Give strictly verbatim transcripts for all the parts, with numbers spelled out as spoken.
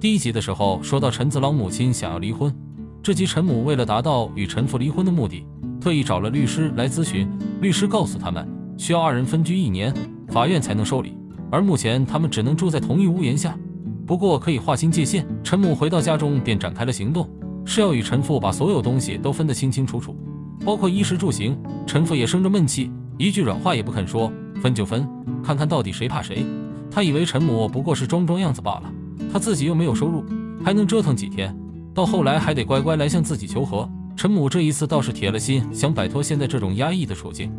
第一集的时候说到陈子朗母亲想要离婚，这集陈母为了达到与陈父离婚的目的，特意找了律师来咨询。律师告诉他们，需要二人分居一年，法院才能受理。而目前他们只能住在同一屋檐下，不过可以划清界限。陈母回到家中便展开了行动，是要与陈父把所有东西都分得清清楚楚，包括衣食住行。陈父也生着闷气，一句软话也不肯说，分就分，看看到底谁怕谁。他以为陈母不过是装装样子罢了，他自己又没有收入，还能折腾几天？到后来还得乖乖来向自己求和。陈母这一次倒是铁了心想摆脱现在这种压抑的处境，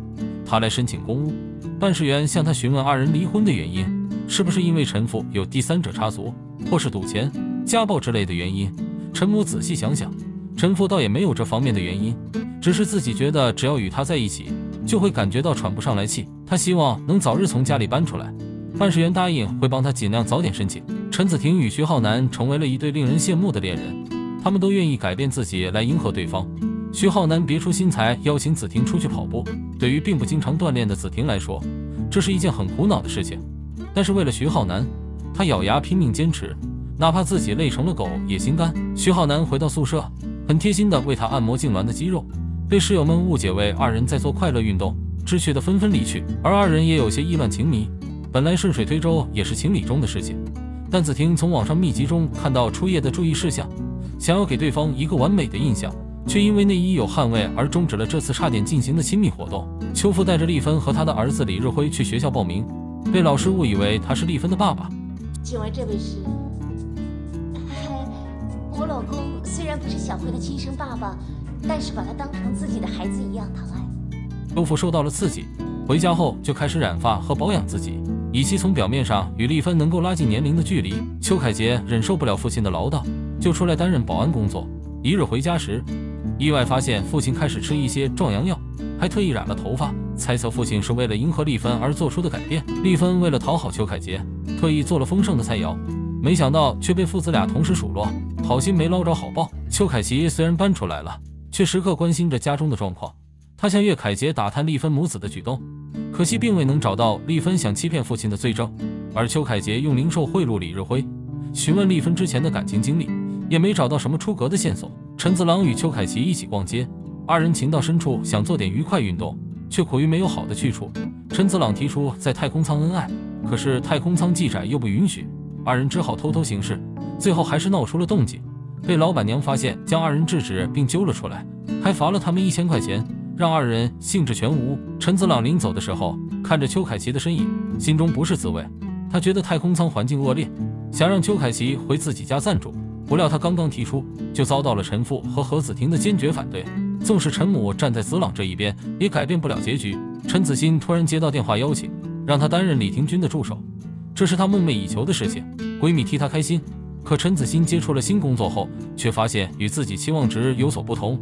她来申请公屋。办事员向她询问二人离婚的原因，是不是因为陈父有第三者插足，或是赌钱、家暴之类的原因。陈母仔细想想，陈父倒也没有这方面的原因，只是自己觉得只要与他在一起，就会感觉到喘不上来气。他希望能早日从家里搬出来。办事员答应会帮他尽量早点申请。陈子婷与徐浩南成为了一对令人羡慕的恋人。他们都愿意改变自己来迎合对方。徐浩南别出心裁邀请子婷出去跑步，对于并不经常锻炼的子婷来说，这是一件很苦恼的事情。但是为了徐浩南，他咬牙拼命坚持，哪怕自己累成了狗也心甘。徐浩南回到宿舍，很贴心地为他按摩痉挛的肌肉，被室友们误解为二人在做快乐运动，知趣的纷纷离去。而二人也有些意乱情迷，本来顺水推舟也是情理中的事情，但子婷从网上秘籍中看到初夜的注意事项，想要给对方一个完美的印象，却因为内衣有汗味而终止了这次差点进行的亲密活动。邱父带着丽芬和他的儿子李日辉去学校报名，被老师误以为他是丽芬的爸爸。景儿，这位是我老公，虽然不是小辉的亲生爸爸，但是把他当成自己的孩子一样疼爱。邱父受到了刺激，回家后就开始染发和保养自己，以期从表面上与丽芬能够拉近年龄的距离。邱凯杰忍受不了父亲的唠叨，就出来担任保安工作。一日回家时，意外发现父亲开始吃一些壮阳药，还特意染了头发，猜测父亲是为了迎合丽芬而做出的改变。丽芬为了讨好邱凯杰，特意做了丰盛的菜肴，没想到却被父子俩同时数落，好心没捞着好报。邱凯奇虽然搬出来了，却时刻关心着家中的状况，他向岳凯杰打探丽芬母子的举动，可惜并未能找到丽芬想欺骗父亲的罪证。而邱凯杰用零售贿赂李日辉，询问丽芬之前的感情经历，也没找到什么出格的线索。陈子朗与邱凯奇一起逛街，二人情到深处想做点愉快运动，却苦于没有好的去处。陈子朗提出在太空舱恩爱，可是太空舱既窄又不允许，二人只好偷偷行事，最后还是闹出了动静，被老板娘发现，将二人制止并揪了出来，还罚了他们一千块钱，让二人兴致全无。陈子朗临走的时候看着邱凯奇的身影，心中不是滋味。他觉得太空舱环境恶劣，想让邱凯奇回自己家暂住，不料他刚刚提出，就遭到了陈父和何子婷的坚决反对。纵使陈母站在子朗这一边，也改变不了结局。陈子欣突然接到电话邀请，让他担任李廷君的助手，这是她梦寐以求的事情，闺蜜替她开心。可陈子欣接触了新工作后，却发现与自己期望值有所不同，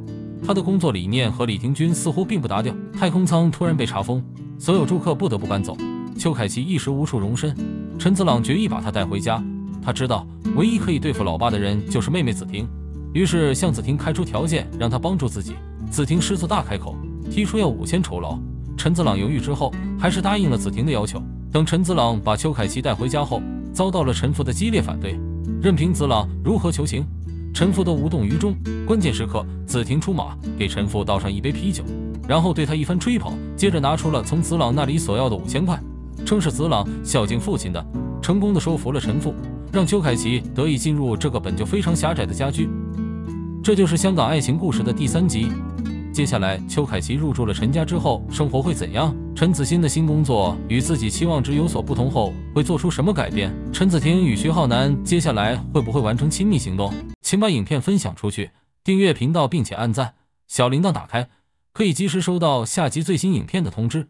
她的工作理念和李廷君似乎并不搭调。太空舱突然被查封，所有住客不得不搬走。邱凯奇一时无处容身，陈子朗决意把她带回家。他知道唯一可以对付老爸的人就是妹妹子婷，于是向子婷开出条件，让她帮助自己。子婷狮子大开口，提出要五千酬劳。陈子朗犹豫之后，还是答应了子婷的要求。等陈子朗把邱凯奇带回家后，遭到了陈父的激烈反对，任凭子朗如何求情，陈父都无动于衷。关键时刻，子婷出马，给陈父倒上一杯啤酒，然后对他一番吹捧，接着拿出了从子朗那里索要的五千块，称是子朗孝敬父亲的，成功的说服了陈父，让邱凯奇得以进入这个本就非常狭窄的家居。这就是香港爱情故事的第三集。接下来邱凯奇入住了陈家之后，生活会怎样？陈子欣的新工作与自己期望值有所不同后，会做出什么改变？陈子婷与徐浩南接下来会不会完成亲密行动？请把影片分享出去，订阅频道并且按赞，小铃铛打开，可以及时收到下集最新影片的通知。